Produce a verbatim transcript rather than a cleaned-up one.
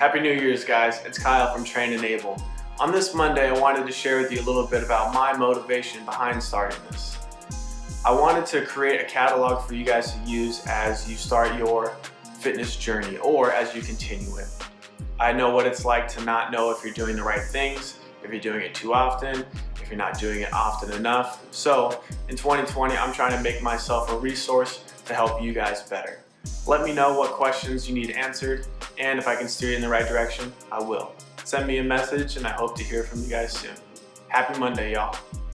Happy New Year's, guys. It's Kyle from Train and Able. On this Monday, I wanted to share with you a little bit about my motivation behind starting this. I wanted to create a catalog for you guys to use as you start your fitness journey or as you continue it. I know what it's like to not know if you're doing the right things, if you're doing it too often, if you're not doing it often enough. So in twenty twenty, I'm trying to make myself a resource to help you guys better. Let me know what questions you need answered, and if I can steer you in the right direction, I will. Send me a message, and I hope to hear from you guys soon. Happy Monday, y'all.